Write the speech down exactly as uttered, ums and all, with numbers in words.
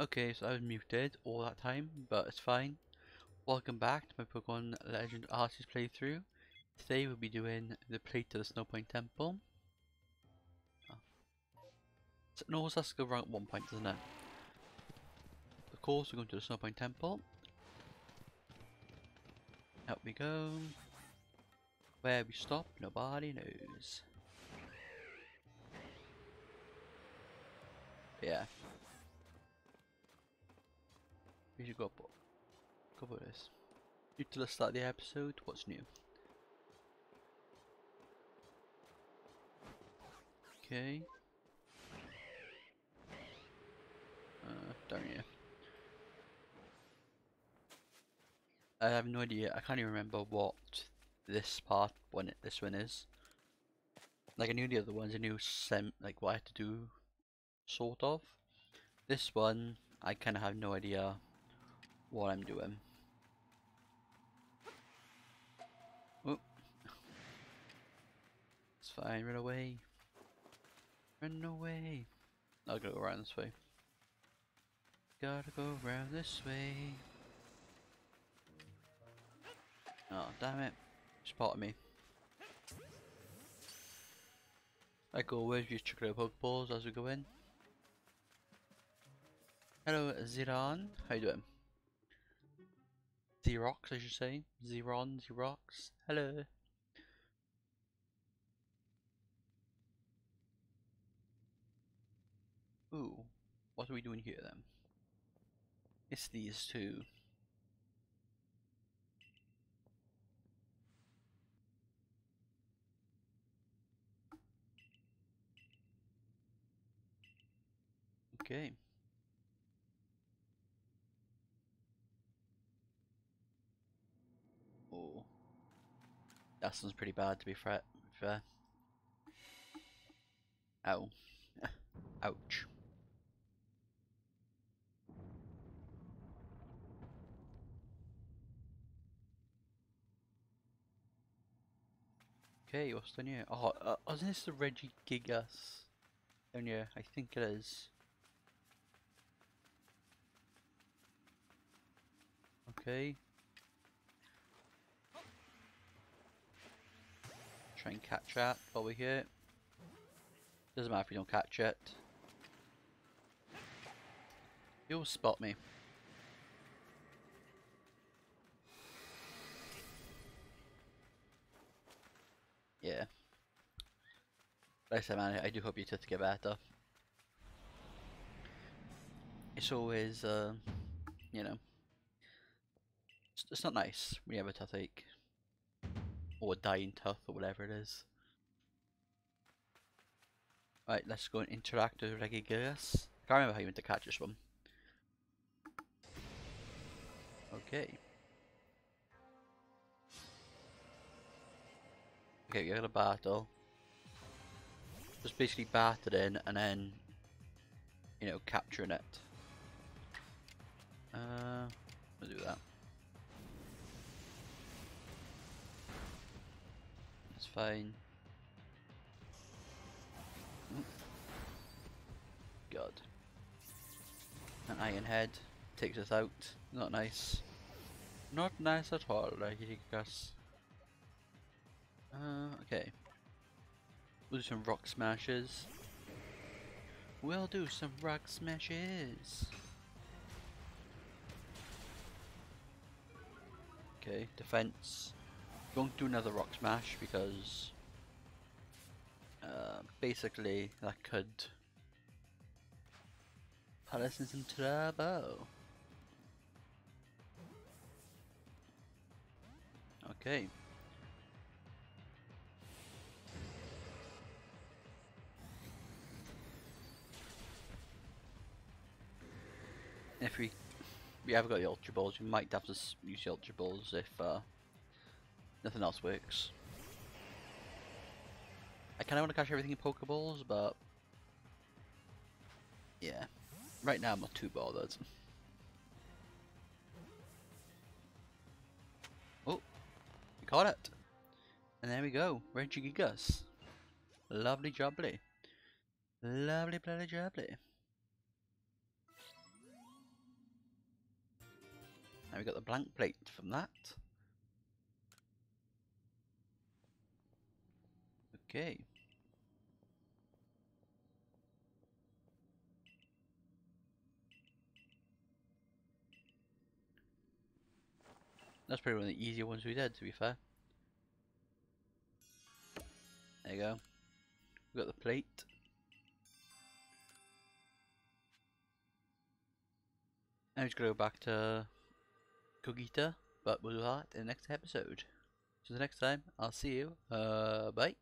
Okay, so I was muted all that time, but it's fine. Welcome back to my Pokemon Legends Arceus playthrough. Today we'll be doing the plate to the Snowpoint Temple. Oh. So, no, so that's go wrong at one point, doesn't it? Of course, we're going to the Snowpoint Temple. Out we go. Where we stop, nobody knows. Yeah. We should go up, go for this. You till I start the episode, what's new? Okay. Uh, down here. I have no idea, I can't even remember what this part, when it, this one is. Like I knew the other ones, I knew sem like what I had to do, sort of. This one, I kind of have no idea what I'm doing. Oh. It's fine, run away. Run away. I'll go around this way. Gotta go around this way. Oh, damn it. Spotted me. Like always, we just check out Pokeballs as we go in. Hello, Ziran. How you doing? Xerox, I should say. Ziron, Xerox. Hello. Ooh. What are we doing here then? It's these two. Okay. Oh. That sounds pretty bad to be fair. Ow. Ouch. Okay, what's down here? Oh, uh, isn't this the Regigigas? Down here, I think it is. Okay. Try and catch that while we're here. Doesn't matter if you don't catch it. You'll spot me. Yeah. Like I said, man, I do hope you two get better. It's always, uh, you know. It's not nice when you have a toothache or a dying tooth or whatever it is. Right, let's go and interact with Regigigas. I can't remember how you meant to catch this one. Okay. Okay, we're gonna battle. Just basically batted in and then, you know, capturing it. Uh, we'll do that. It's fine. God. An iron head takes us out. Not nice. Not nice at all, I guess. Uh, okay. We'll do some rock smashes. We'll do some rock smashes. Okay, defense. Don't do another rock smash because uh, basically that could put us in some trouble. Okay. If we we have got the ultra balls, we might have to use the ultra balls if. Uh, Nothing else works. I kind of want to catch everything in Pokeballs, but yeah, right now I'm not too bothered. Oh, we caught it, and there we go, Regigigas. Lovely jubbly, lovely bloody jubbly. Now we got the blank plate from that. Okay. That's probably one of the easier ones we did, to be fair. There you go. We've got the plate. Now just gonna go back to Kogita, but we'll do that in the next episode. So the next time, I'll see you. Uh, bye.